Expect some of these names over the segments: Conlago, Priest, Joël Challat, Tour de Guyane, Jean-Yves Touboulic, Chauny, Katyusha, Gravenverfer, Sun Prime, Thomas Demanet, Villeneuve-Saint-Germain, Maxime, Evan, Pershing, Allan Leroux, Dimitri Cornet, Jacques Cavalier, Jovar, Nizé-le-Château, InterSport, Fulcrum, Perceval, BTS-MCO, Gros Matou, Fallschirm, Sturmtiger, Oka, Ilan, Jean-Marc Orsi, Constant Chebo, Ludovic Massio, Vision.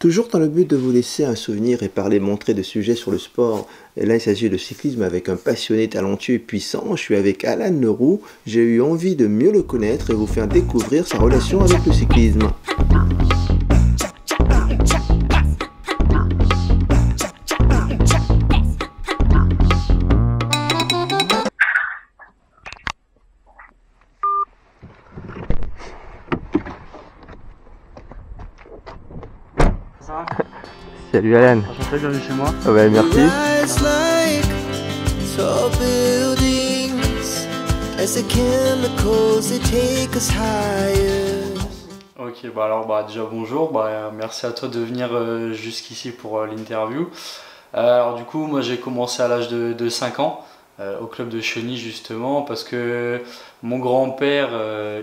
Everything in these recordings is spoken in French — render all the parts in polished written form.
Toujours dans le but de vous laisser un souvenir et parler, montrer de sujets sur le sport. Et là, il s'agit de cyclisme avec un passionné, talentueux et puissant. Je suis avec Allan Leroux. J'ai eu envie de mieux le connaître et vous faire découvrir sa relation avec le cyclisme. Salut Allan. Enchanté, bienvenue chez moi. Oh bah, merci. Ok, bah alors déjà bonjour, merci à toi de venir jusqu'ici pour l'interview. Alors du coup, moi j'ai commencé à l'âge de 5 ans au club de Chauny justement parce que mon grand-père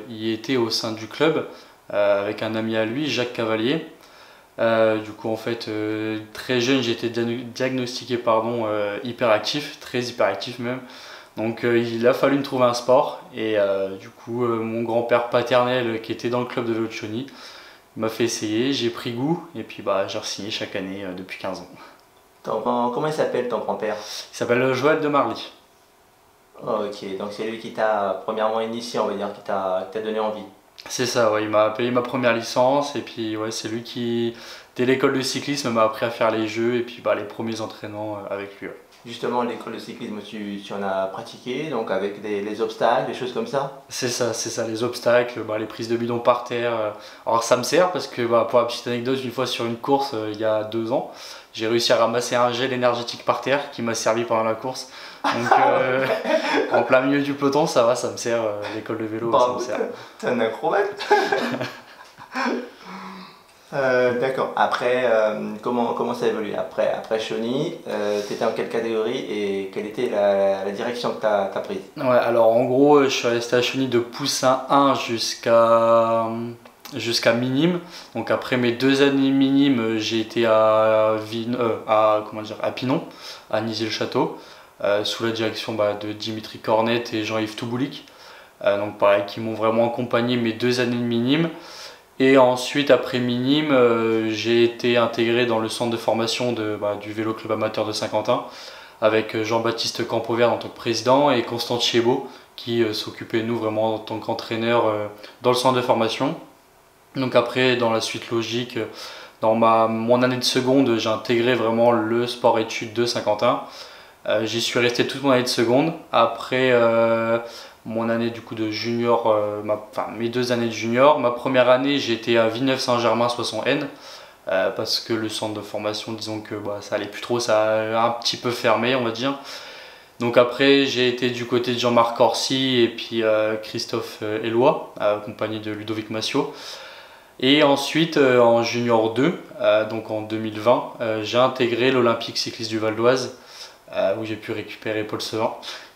y était au sein du club avec un ami à lui, Jacques Cavalier. Du coup en fait très jeune j'ai été diagnostiqué hyperactif, très hyperactif même, donc il a fallu me trouver un sport et du coup mon grand-père paternel qui était dans le club de vélo de Chauny m'a fait essayer, j'ai pris goût et puis j'ai re-signé chaque année depuis 15 ans. Comment il s'appelle ton grand-père? Il s'appelle Joël de Marly. Oh, ok, donc c'est lui qui t'a premièrement initié, on va dire, qui t'a donné envie. C'est ça, ouais, il m'a payé ma première licence et puis ouais, c'est lui qui, dès l'école de cyclisme, m'a appris à faire les jeux et puis les premiers entraînements avec lui. Ouais. Justement, l'école de cyclisme, tu en as pratiqué, donc avec les obstacles, des choses comme ça? C'est ça, les obstacles, les prises de bidon par terre. Alors ça me sert parce que pour la petite anecdote, une fois sur une course, il y a 2 ans, j'ai réussi à ramasser un gel énergétique par terre qui m'a servi pendant la course. Donc en plein milieu du peloton, ça va, ça me sert, l'école de vélo, ça me sert. T'es un acrobate. D'accord. Après, comment ça évolue? Après Chauny, t'étais en quelle catégorie et quelle était la direction que t'as prise? Ouais, alors en gros, je suis resté à Chauny de Poussin 1 jusqu'à minime. Donc après mes 2 années minime, j'ai été à Pinon, à Nizé-le-Château, sous la direction de Dimitri Cornet et Jean-Yves Touboulic, donc pareil, qui m'ont vraiment accompagné mes 2 années de minime. Et ensuite après minime, j'ai été intégré dans le centre de formation du Vélo Club Amateur de Saint-Quentin avec Jean-Baptiste Campoverde en tant que président et Constant Chebo qui s'occupait de nous vraiment en tant qu'entraîneur dans le centre de formation. Donc après, dans la suite logique, dans mon année de seconde, j'ai intégré vraiment le sport études de Saint-Quentin. J'y suis resté toute mon année de seconde. Après mon année du coup de junior, mes 2 années de junior, ma première année, j'étais à Villeneuve-Saint-Germain 60N parce que le centre de formation, disons que ça allait plus trop, ça a un petit peu fermé, on va dire. Donc après, j'ai été du côté de Jean-Marc Orsi et puis Christophe Eloi, accompagné de Ludovic Massio. Et ensuite, en Junior 2, donc en 2020, j'ai intégré l'Olympique cycliste du Val d'Oise, où j'ai pu récupérer Paul Seuwin,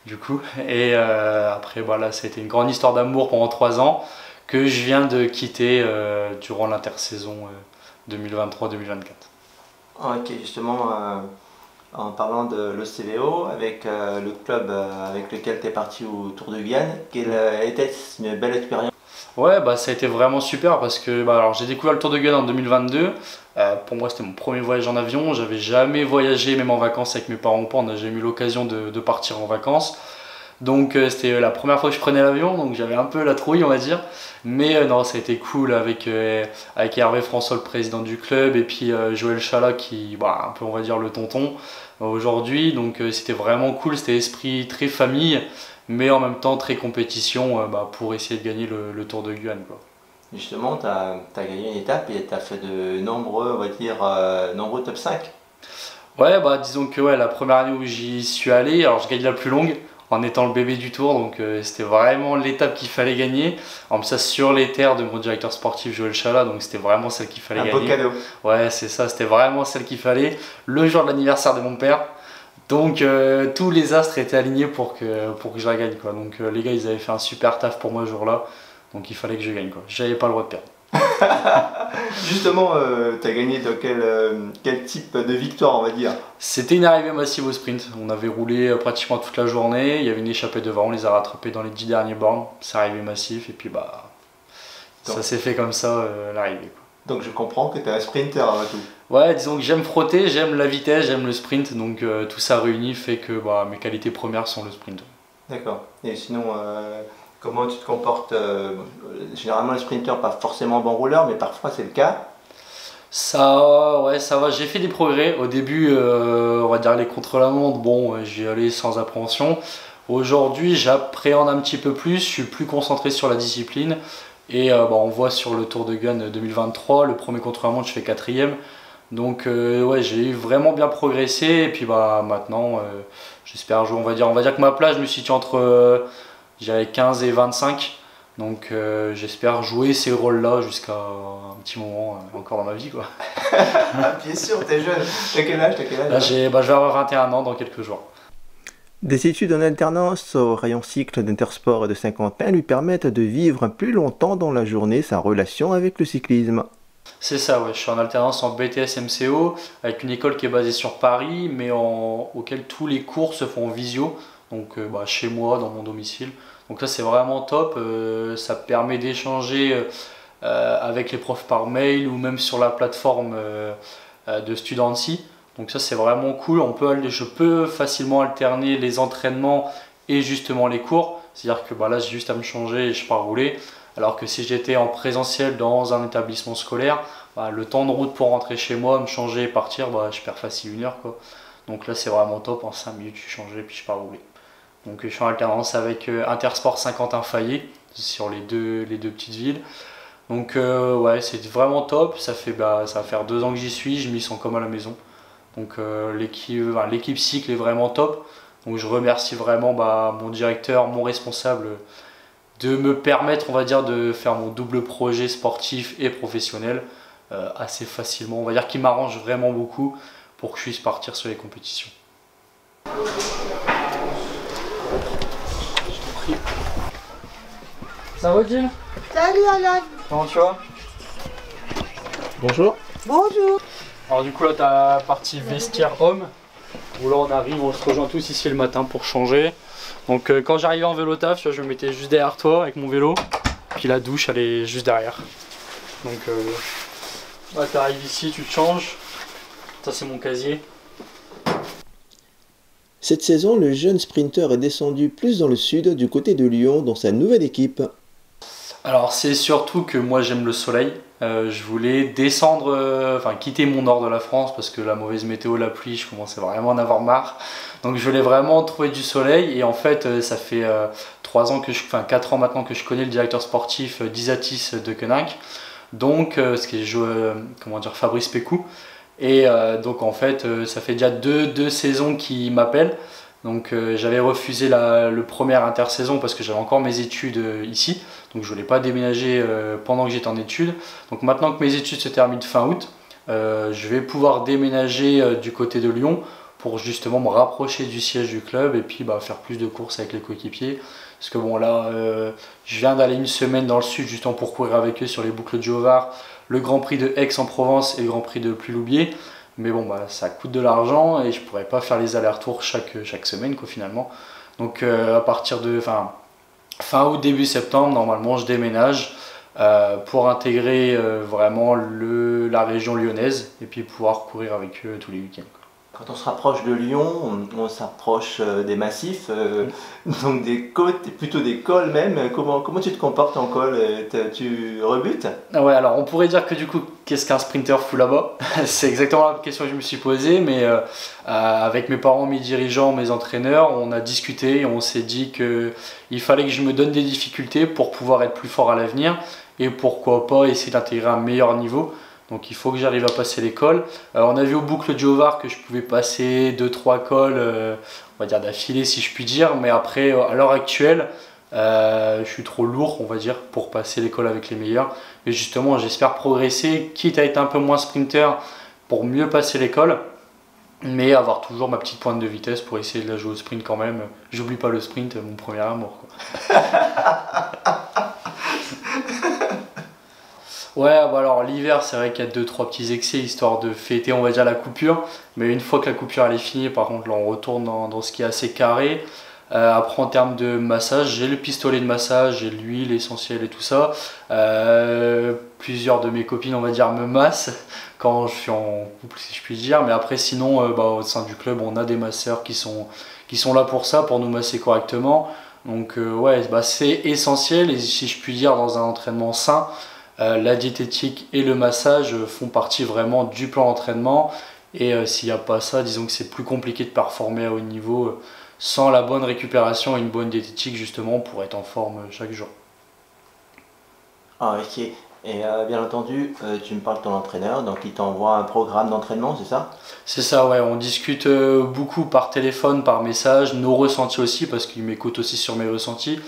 du coup. Et après, c'était une grande histoire d'amour pendant 3 ans que je viens de quitter durant l'intersaison 2023-2024. Ok, justement, en parlant de l'OCVO, avec le club avec lequel tu es parti au Tour de Guyane, quelle était une belle expérience? Ouais, ça a été vraiment super parce que j'ai découvert le Tour de Guyane en 2022. Pour moi, c'était mon premier voyage en avion. J'avais jamais voyagé, même en vacances avec mes parents ou pas. On n'a jamais eu l'occasion de partir en vacances. Donc, c'était la première fois que je prenais l'avion. Donc, j'avais un peu la trouille, on va dire. Mais non, ça a été cool avec Hervé François, le président du club, et puis Joël Challat, qui un peu, on va dire, le tonton aujourd'hui. Donc, c'était vraiment cool. C'était esprit très famille, mais en même temps très compétition pour essayer de gagner le Tour de Guyane, quoi. Justement, tu as gagné une étape et tu as fait de nombreux, on va dire, nombreux top 5. Ouais, disons que ouais, la première année où j'y suis allé, alors je gagne la plus longue en étant le bébé du Tour, donc c'était vraiment l'étape qu'il fallait gagner. En plus, ça sur les terres de mon directeur sportif Joël Challat, donc c'était vraiment celle qu'il fallait gagner. Un beau cadeau. Ouais, c'est ça, c'était vraiment celle qu'il fallait. Le jour de l'anniversaire de mon père. Donc tous les astres étaient alignés pour que je la gagne, quoi. Donc les gars, ils avaient fait un super taf pour moi ce jour-là, donc il fallait que je gagne, quoi. J'avais pas le droit de perdre. Justement, tu as gagné dans quel type de victoire, on va dire? C'était une arrivée massive au sprint. On avait roulé pratiquement toute la journée, il y avait une échappée devant, on les a rattrapés dans les 10 derniers bornes. C'est arrivé massif et puis ça s'est fait comme ça, l'arrivée, quoi. Donc je comprends que tu es un sprinter avant tout. Ouais, disons que j'aime frotter, j'aime la vitesse, j'aime le sprint, donc tout ça réuni fait que bah, mes qualités premières sont le sprint. D'accord. Et sinon, comment tu te comportes généralement les sprinteurs, pas forcément bon rouleur, mais parfois c'est le cas. Ça, ouais, ça va. J'ai fait des progrès. Au début, on va dire les contre-la-montre, bon, j'y allais sans appréhension. Aujourd'hui, j'appréhende un petit peu plus, je suis plus concentré sur la discipline. Et bah, on voit sur le Tour de Guyane 2023, le premier contre-la-montre, je fais 4e. Donc ouais, j'ai vraiment bien progressé. Et puis bah maintenant, j'espère jouer. On va dire que ma place, je me situe entre 15 et 25. Donc j'espère jouer ces rôles-là jusqu'à un petit moment encore dans ma vie, quoi. Bien sûr, t'es jeune. T'as quel âge, Là, je vais avoir 21 ans dans quelques jours. Des études en alternance au rayon cycle d'InterSport de Saint-Quentin lui permettent de vivre plus longtemps dans la journée sa relation avec le cyclisme. C'est ça, ouais. Je suis en alternance en BTS-MCO avec une école qui est basée sur Paris, mais auquel tous les cours se font en visio, donc bah, chez moi, dans mon domicile. Donc ça c'est vraiment top, ça permet d'échanger avec les profs par mail ou même sur la plateforme de StudentSI. Donc ça c'est vraiment cool, je peux facilement alterner les entraînements et justement les cours. C'est-à-dire que bah, là j'ai juste à me changer et je pars rouler. Alors que si j'étais en présentiel dans un établissement scolaire, bah, le temps de route pour rentrer chez moi, me changer et partir, bah, je perds facile 1 heure, quoi. Donc là c'est vraiment top, en 5 minutes je suis changé et puis je pars rouler. Donc je suis en alternance avec InterSport Saint-Quentin-Fayet sur les deux petites villes. Donc ouais, c'est vraiment top, ça va faire 2 ans que j'y suis, je m'y sens comme à la maison. Donc l'équipe cycle est vraiment top. Donc je remercie vraiment mon directeur, mon responsable de me permettre, de faire mon double projet sportif et professionnel assez facilement. On va dire qu'il m'arrange vraiment beaucoup pour que je puisse partir sur les compétitions. Ça va, Jim? Salut Allan! Comment tu vas? Bonjour! Bonjour! Alors du coup là t'as la partie vestiaire homme, où là on arrive, on se rejoint tous ici le matin pour changer. Donc quand j'arrivais en vélo taf, tu vois, je me mettais juste derrière toi avec mon vélo, puis la douche elle est juste derrière. Donc là t'arrives ici, tu te changes, ça c'est mon casier. Cette saison, le jeune sprinter est descendu plus dans le sud, du côté de Lyon, dans sa nouvelle équipe. Alors c'est surtout que moi j'aime le soleil, je voulais descendre, quitter mon nord de la France parce que la mauvaise météo, la pluie, je commençais vraiment à en avoir marre. Donc je voulais vraiment trouver du soleil et en fait ça fait 4 ans maintenant que je connais le directeur sportif d'Isatis de Koenig, donc ce qui est Fabrice Pécou. Et donc en fait ça fait déjà deux saisons qu'il m'appelle. Donc j'avais refusé le première intersaison parce que j'avais encore mes études ici, donc je voulais pas déménager pendant que j'étais en études. Donc maintenant que mes études se terminent fin août, je vais pouvoir déménager du côté de Lyon pour justement me rapprocher du siège du club et puis faire plus de courses avec les coéquipiers. Parce que bon là, je viens d'aller 1 semaine dans le sud justement pour courir avec eux sur les boucles de Jovar, le Grand Prix de Aix-en-Provence et le Grand Prix de Pluloubier. Mais bon, ça coûte de l'argent et je pourrais pas faire les allers-retours chaque semaine, quoi, finalement. Donc à partir de fin août, début septembre, normalement je déménage pour intégrer vraiment la région lyonnaise et puis pouvoir courir avec eux tous les week-ends. Quand on se rapproche de Lyon, on s'approche des massifs, donc des côtes, plutôt des cols même. Comment tu te comportes en col? Tu rebutes? Ouais, alors on pourrait dire que du coup, qu'est-ce qu'un sprinter fout là-bas? C'est exactement la question que je me suis posée, mais avec mes parents, mes dirigeants, mes entraîneurs, on a discuté et on s'est dit qu'il fallait que je me donne des difficultés pour pouvoir être plus fort à l'avenir et pourquoi pas essayer d'intégrer un meilleur niveau. Donc il faut que j'arrive à passer les cols. On a vu aux boucles de Jovar que je pouvais passer 2-3 cols d'affilée si je puis dire. Mais après, à l'heure actuelle, je suis trop lourd pour passer les cols avec les meilleurs. Mais justement, j'espère progresser, quitte à être un peu moins sprinter pour mieux passer les cols. Mais avoir toujours ma petite pointe de vitesse pour essayer de la jouer au sprint quand même. J'oublie pas le sprint, mon premier amour, quoi. Ouais, bah alors l'hiver, c'est vrai qu'il y a 2-3 petits excès histoire de fêter, la coupure. Mais une fois que la coupure elle est finie, par contre, là on retourne dans ce qui est assez carré. Après en termes de massage, j'ai le pistolet de massage, j'ai l'huile essentielle et tout ça. Plusieurs de mes copines, on va dire, me massent quand je suis en couple, si je puis dire. Mais après sinon, au sein du club, on a des masseurs qui sont là pour ça, pour nous masser correctement. Donc ouais, c'est essentiel, et si je puis dire, dans un entraînement sain, la diététique et le massage font partie vraiment du plan d'entraînement. Et s'il n'y a pas ça, disons que c'est plus compliqué de performer à haut niveau sans la bonne récupération et une bonne diététique, justement, pour être en forme chaque jour. Ah, ok. Et bien entendu, tu me parles de ton entraîneur, donc il t'envoie un programme d'entraînement, c'est ça? C'est ça, ouais. On discute beaucoup par téléphone, par message, nos ressentis aussi, parce qu'il m'écoute aussi sur mes ressentis.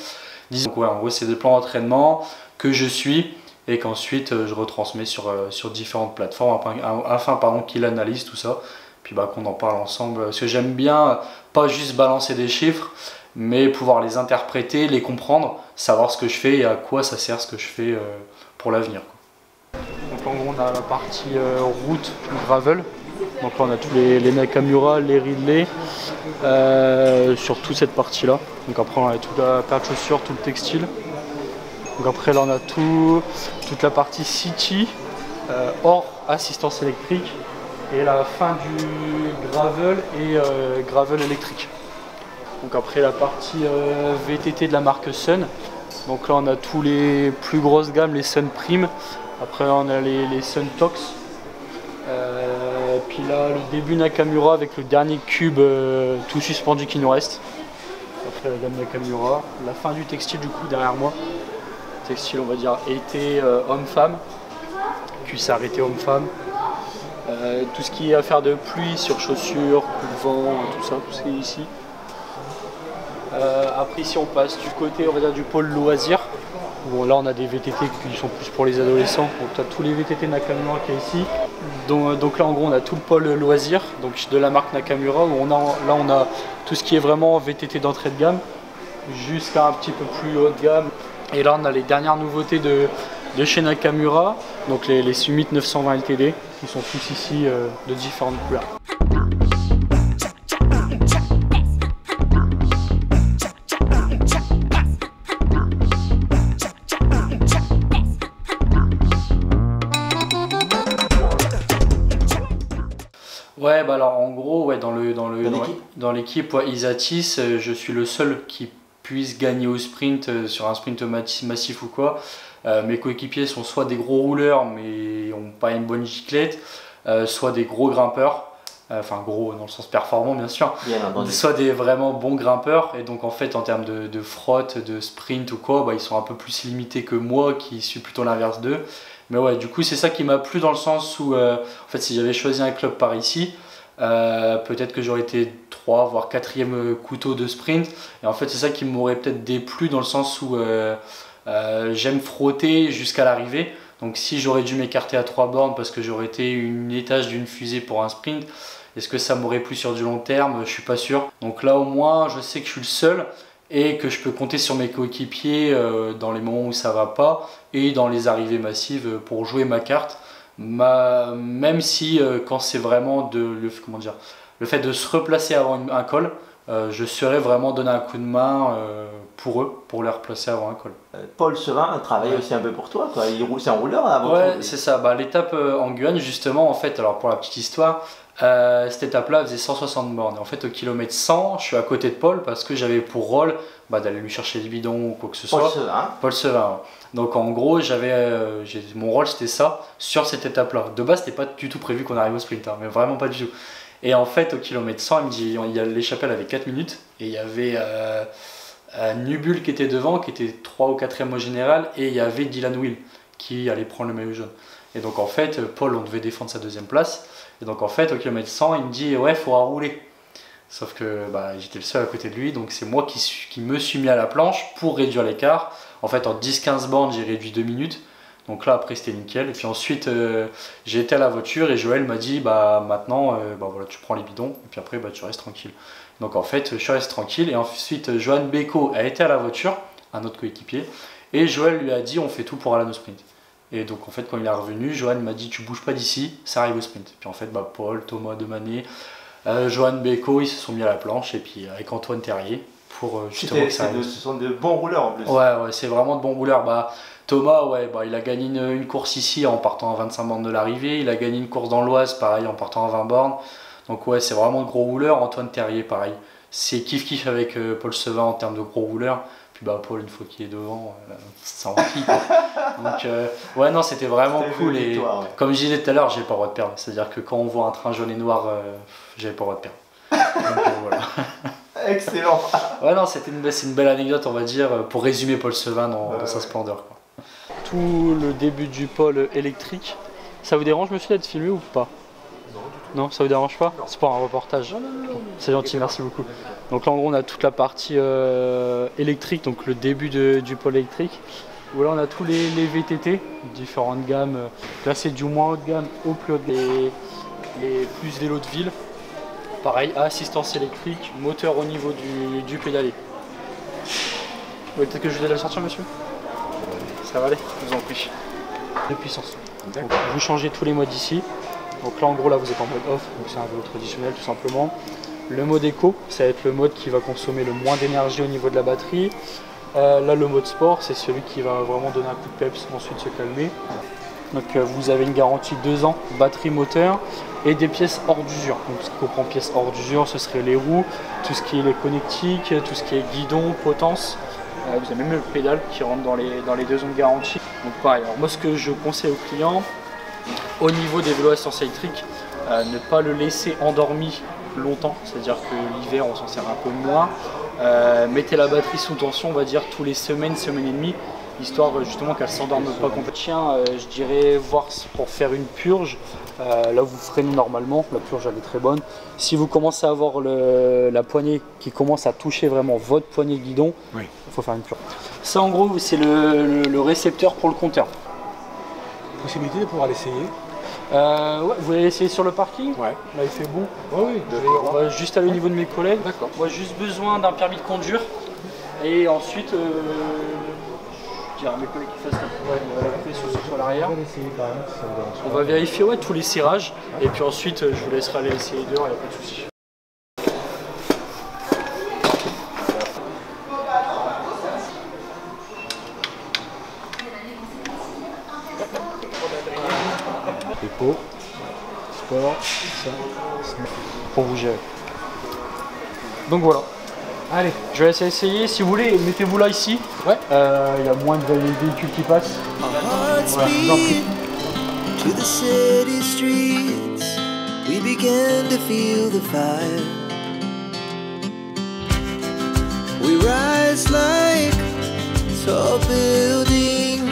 Donc ouais, en gros, c'est des plans d'entraînement que je suis, et qu'ensuite je retransmets sur différentes plateformes afin qu'il analyse tout ça, puis qu'on en parle ensemble, parce que j'aime bien pas juste balancer des chiffres, mais pouvoir les interpréter, les comprendre, savoir ce que je fais et à quoi ça sert ce que je fais pour l'avenir. Donc en gros on a la partie route gravel, donc là on a tous les Nakamura, les Ridley, sur toute cette partie là, donc après on a toute la paire de chaussures, tout le textile. Donc après là on a toute la partie city, hors assistance électrique, et la fin du gravel et gravel électrique. Donc après la partie VTT de la marque Sun, donc là on a tous les plus grosses gammes, les Sun Prime, après là, on a les Sun Tox, puis là le début Nakamura avec le dernier cube tout suspendu qui nous reste, après la gamme Nakamura, la fin du textile du coup derrière moi. Textile, on va dire, été homme-femme, cuisse arrêtée homme-femme, tout ce qui est affaire de pluie sur chaussures, coup de vent, tout ça, tout ce qui est ici. Après, ici, on passe du côté, on va dire, du pôle loisir. Bon, là, on a des VTT qui sont plus pour les adolescents, donc tu as tous les VTT Nakamura qui est ici. Donc là, en gros, on a tout le pôle loisir, donc de la marque Nakamura, où on a tout ce qui est vraiment VTT d'entrée de gamme, jusqu'à un petit peu plus haut de gamme. Et là, on a les dernières nouveautés de chez Nakamura, donc les Summit 920 LTD, qui sont tous ici de différentes couleurs. Ouais, alors en gros, ouais, dans l'équipe, ouais, Isatis, je suis le seul qui puissent gagner au sprint, sur un sprint massif ou quoi. Mes coéquipiers sont soit des gros rouleurs mais n'ont pas une bonne giclette, soit des gros grimpeurs, enfin gros dans le sens performant bien sûr, soit des vraiment bons grimpeurs, et donc en fait en termes de frotte, de sprint ou quoi, ils sont un peu plus limités que moi qui suis plutôt l'inverse d'eux. Mais ouais, du coup c'est ça qui m'a plu, dans le sens où en fait si j'avais choisi un club par ici, peut-être que j'aurais été 3 voire 4e couteau de sprint, et en fait c'est ça qui m'aurait peut-être déplu, dans le sens où j'aime frotter jusqu'à l'arrivée. Donc si j'aurais dû m'écarter à 3 bornes parce que j'aurais été une étage d'une fusée pour un sprint, est-ce que ça m'aurait plu sur du long terme? Je suis pas sûr. Donc là au moins je sais que je suis le seul et que je peux compter sur mes coéquipiers dans les moments où ça va pas et dans les arrivées massives pour jouer ma carte. Même si quand c'est vraiment le fait de se replacer avant un col, je serais vraiment donné un coup de main pour eux, pour les replacer avant un col. Paul Seuwin travaille aussi un peu pour toi, quoi. C'est un rouleur avant. Ouais, c'est ça. L'étape en Guyane, justement, en fait, alors pour la petite histoire, cette étape-là faisait 160 bornes. Et en fait, au kilomètre 100, je suis à côté de Paul parce que j'avais pour rôle d'aller lui chercher des bidons ou quoi que ce soit. Paul Seuwin. Paul Seuwin. Donc en gros, mon rôle c'était ça sur cette étape-là. De base, c'était pas du tout prévu qu'on arrive au sprint, mais vraiment pas du tout. Et en fait, au kilomètre 100, il me dit, l'échappée avait 4 minutes et il y avait Nubul qui était devant, qui était 3 ou 4e au général, et il y avait Dylan Will qui allait prendre le maillot jaune. Et donc en fait, Paul, on devait défendre sa 2e place. Et donc en fait, au kilomètre 100, il me dit ouais, il faudra rouler. Sauf que j'étais le seul à côté de lui, donc c'est moi qui me suis mis à la planche pour réduire l'écart. En fait, en 10-15 bornes, j'ai réduit 2 minutes. Donc là, après, c'était nickel. Et puis ensuite, j'ai été à la voiture et Joël m'a dit maintenant, voilà, tu prends les bidons et puis après, tu restes tranquille. Donc en fait, je reste tranquille. Et ensuite, Johan Beko a été à la voiture, un autre coéquipier, et Joël lui a dit on fait tout pour aller au sprint. Et donc en fait, quand il est revenu, Johan m'a dit tu bouges pas d'ici, ça arrive au sprint. Puis en fait, Paul, Thomas Demanet, Johan Beko, ils se sont mis à la planche, et puis avec Antoine Terrier, pour justement que ça arrive. Ce sont de bons rouleurs en plus. Ouais, c'est vraiment de bons rouleurs. Bah, Thomas, il a gagné une course ici en partant à 25 bornes de l'arrivée. Il a gagné une course dans l'Oise, pareil, en partant à 20 bornes. Donc ouais, c'est vraiment de gros rouleurs. Antoine Terrier, pareil. C'est kiff-kiff avec Paul Seuwin en termes de gros rouleurs. Puis bah, Paul, une fois qu'il est devant, ça en file. Donc ouais, non, c'était vraiment cool. Et victoire, ouais. Comme je disais tout à l'heure, j'ai pas le droit de perdre. C'est-à-dire que quand on voit un train jaune et noir, j'avais pas le droit de perdre. Donc, voilà. Excellent. Ouais, non, c'était une belle anecdote, on va dire, pour résumer Paul Seuwin dans sa splendeur, quoi. Tout le début du pôle électrique, ça vous dérange, monsieur, d'être filmé ou pas? Non, du tout. Non, ça vous dérange pas? C'est pas un reportage. C'est gentil, merci beaucoup. Donc là, en gros, on a toute la partie électrique, donc le début du pôle électrique. Où là, on a tous les VTT, différentes gammes. Là, c'est du moins haut de gamme au plus haut de gamme. Les plus vélos de ville. Pareil, assistance électrique, moteur au niveau du pédalier. Oui, peut-être que je vais la sortir, monsieur. Ça va aller, je vous en prie. De puissance. Donc, vous changez tous les modes ici. Donc là, en gros, là, vous êtes en mode off, donc c'est un vélo traditionnel tout simplement. Le mode éco, ça va être le mode qui va consommer le moins d'énergie au niveau de la batterie. Là, le mode sport, c'est celui qui va vraiment donner un coup de peps, ensuite se calmer. Donc vous avez une garantie de 2 ans, batterie, moteur et des pièces hors d'usure. Donc ce qui comprend pièces hors d'usure, ce serait les roues, tout ce qui est les connectiques, tout ce qui est guidon, potence. Vous avez même le pédale qui rentre dans les 2 ans de garantie. Donc pareil, alors moi ce que je conseille aux clients, au niveau des vélos à assistance électrique, ne pas le laisser endormi longtemps, c'est-à-dire que l'hiver on s'en sert un peu moins. Mettez la batterie sous tension, on va dire tous les semaines, semaines et demie, histoire justement qu'elle ne s'endorme pas complètement. Je dirais voir pour faire une purge, là vous freinez normalement, la purge elle est très bonne. Si vous commencez à avoir la poignée qui commence à toucher vraiment votre poignée guidon, oui. Il faut faire une purge. Ça en gros c'est le récepteur pour le compteur. Possibilité de pouvoir l'essayer. Ouais, vous voulez essayer sur le parking? Ouais. Là il fait bon. Ouais, oui, on va juste aller au niveau de mes collègues. D'accord. On a juste besoin d'un permis de conduire et ensuite... mes collègues qui fassent la sur l'arrière. On va vérifier tous les serrages et puis ensuite je vous laisserai aller essayer dehors, il n'y a pas de souci. Dépôt, sport, ça, pour vous gérer. Donc voilà. Allez, je vais essayer, si vous voulez, mettez-vous là ici. Ouais. Il y a moins de véhicules qui passent. Voilà, je vous en prie. To the city streets, we began to feel the fire. We rise like tall buildings.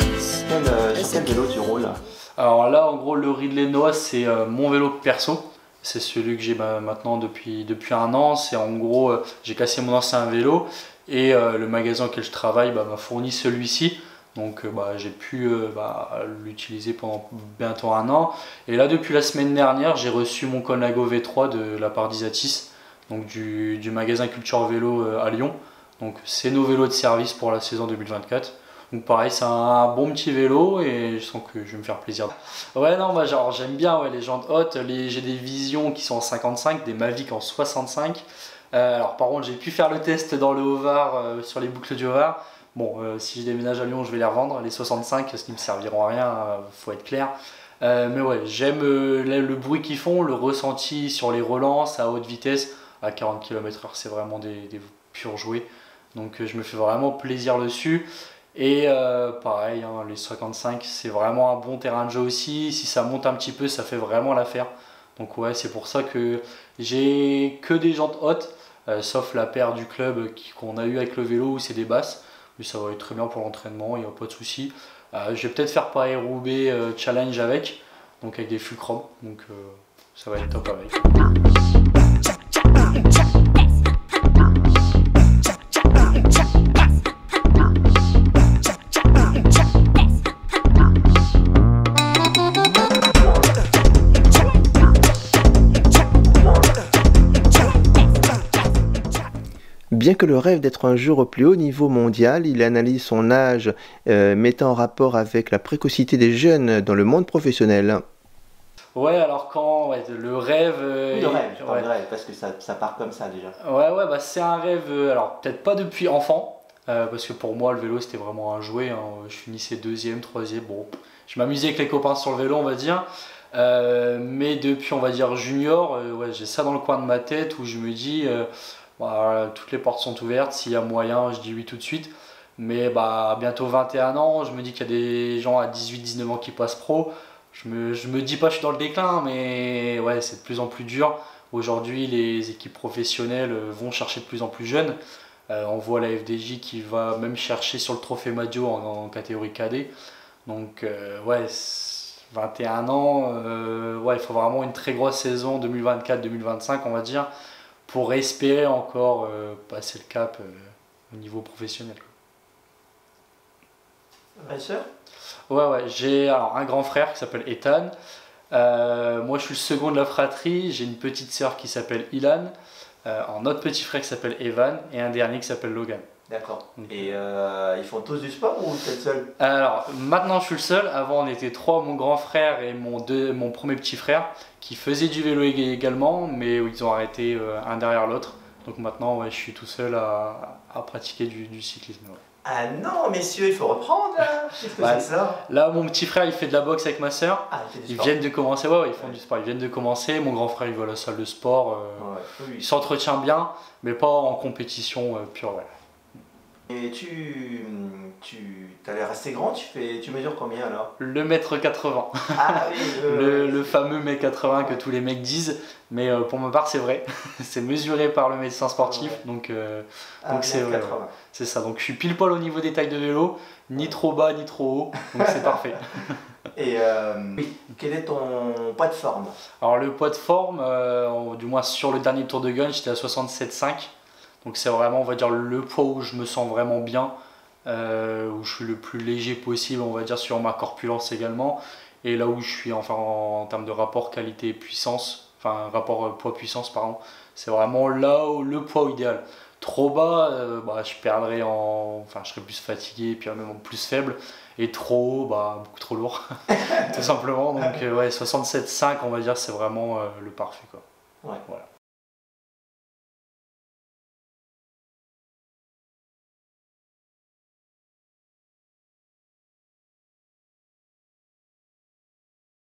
Quel vélo tu roules là? Alors là, en gros, le Ridley Noah, c'est mon vélo perso. C'est celui que j'ai maintenant depuis 1 an. C'est en gros, j'ai cassé mon ancien vélo et le magasin auquel je travaille m'a fourni celui-ci. Donc j'ai pu l'utiliser pendant bientôt 1 an. Et là, depuis la semaine dernière, j'ai reçu mon Conlago V3 de la part d'Isatis, donc du magasin Culture Vélo à Lyon. Donc c'est nos vélos de service pour la saison 2024. Donc pareil, c'est un bon petit vélo et je sens que je vais me faire plaisir. Ouais, non, genre j'aime bien les jantes hautes, j'ai des visions qui sont en 55, des Mavic en 65. Alors par contre, j'ai pu faire le test dans le Jovar, sur les boucles du Jovar. Bon, si je déménage à Lyon, je vais les revendre, les 65, parce qu'ils ne me serviront à rien, faut être clair. Mais ouais, j'aime le bruit qu'ils font, le ressenti sur les relances à haute vitesse, à 40 km/h, c'est vraiment des purs jouets. Donc je me fais vraiment plaisir dessus. Et pareil, les 55, c'est vraiment un bon terrain de jeu aussi. Si ça monte un petit peu, ça fait vraiment l'affaire. Donc ouais, c'est pour ça que j'ai que des jantes hautes, sauf la paire du club qu'on a eu avec le vélo où c'est des basses. Mais ça va être très bien pour l'entraînement, il n'y a pas de souci. Je vais peut-être faire Paris-Roubaix challenge avec, donc avec des fulcrums. Donc ça va être top avec. Bien que le rêve d'être un jour au plus haut niveau mondial, il analyse son âge, mettant en rapport avec la précocité des jeunes dans le monde professionnel. Ouais, alors quand le rêve. Oui, le rêve, parce que ça part comme ça déjà. Ouais, bah c'est un rêve, alors peut-être pas depuis enfant, parce que pour moi le vélo c'était vraiment un jouet, hein. Je finissais deuxième, troisième, bon, je m'amusais avec les copains sur le vélo, on va dire. Mais depuis, on va dire junior, j'ai ça dans le coin de ma tête où je me dis, bah, toutes les portes sont ouvertes, s'il y a moyen, je dis oui tout de suite. Mais bah, bientôt 21 ans, je me dis qu'il y a des gens à 18-19 ans qui passent pro. Je me dis pas je suis dans le déclin, mais ouais, c'est de plus en plus dur. Aujourd'hui, les équipes professionnelles vont chercher de plus en plus jeunes. On voit la FDJ qui va même chercher sur le trophée Madio en catégorie cadet. Donc ouais, 21 ans, ouais, il faut vraiment une très grosse saison 2024-2025, on va dire, pour espérer encore passer le cap au niveau professionnel. Ma soeur ? Ouais, j'ai un grand frère qui s'appelle Ethan. Moi, je suis le second de la fratrie. J'ai une petite sœur qui s'appelle Ilan, un autre petit frère qui s'appelle Evan et un dernier qui s'appelle Logan. D'accord. Et ils font tous du sport ou t'es le seul? Alors, maintenant, je suis le seul. Avant, on était trois, mon grand frère et mon premier petit frère qui faisaient du vélo également, mais ils ont arrêté un derrière l'autre. Donc maintenant, ouais, je suis tout seul à pratiquer du cyclisme. Ouais. Ah non, messieurs, il faut reprendre là. Qu'est-ce que c'est ça? Là, mon petit frère, il fait de la boxe avec ma soeur. Ah, ils viennent de commencer. Ouais, ils font du sport. Ils viennent de commencer. Mon grand frère, il va à la salle de sport. Oui. Il s'entretient bien, mais pas en compétition pure. Ouais. Et tu as l'air assez grand. Tu mesures combien alors? Le mètre 80. Ah oui. Le fameux mètre 80 que tous les mecs disent. Mais pour ma part, c'est vrai, c'est mesuré par le médecin sportif, ouais. Donc c'est vrai. C'est ça, donc je suis pile poil au niveau des tailles de vélo, ni trop bas, ni trop haut, donc c'est parfait. Et quel est ton poids de forme? Alors le poids de forme, du moins sur le dernier Tour de Guyane, j'étais à 67,5, donc c'est vraiment, on va dire, le poids où je me sens vraiment bien, où je suis le plus léger possible, on va dire, sur ma corpulence également, et là où je suis, enfin, en termes de rapport qualité-puissance, enfin rapport poids-puissance pardon, c'est vraiment là où le poids idéal. Trop bas, bah, je perdrais je serais plus fatigué et puis même plus faible. Et trop haut, bah, beaucoup trop lourd, tout simplement. Donc ouais, 67,5 on va dire, c'est vraiment le parfait, quoi. Ouais. Voilà.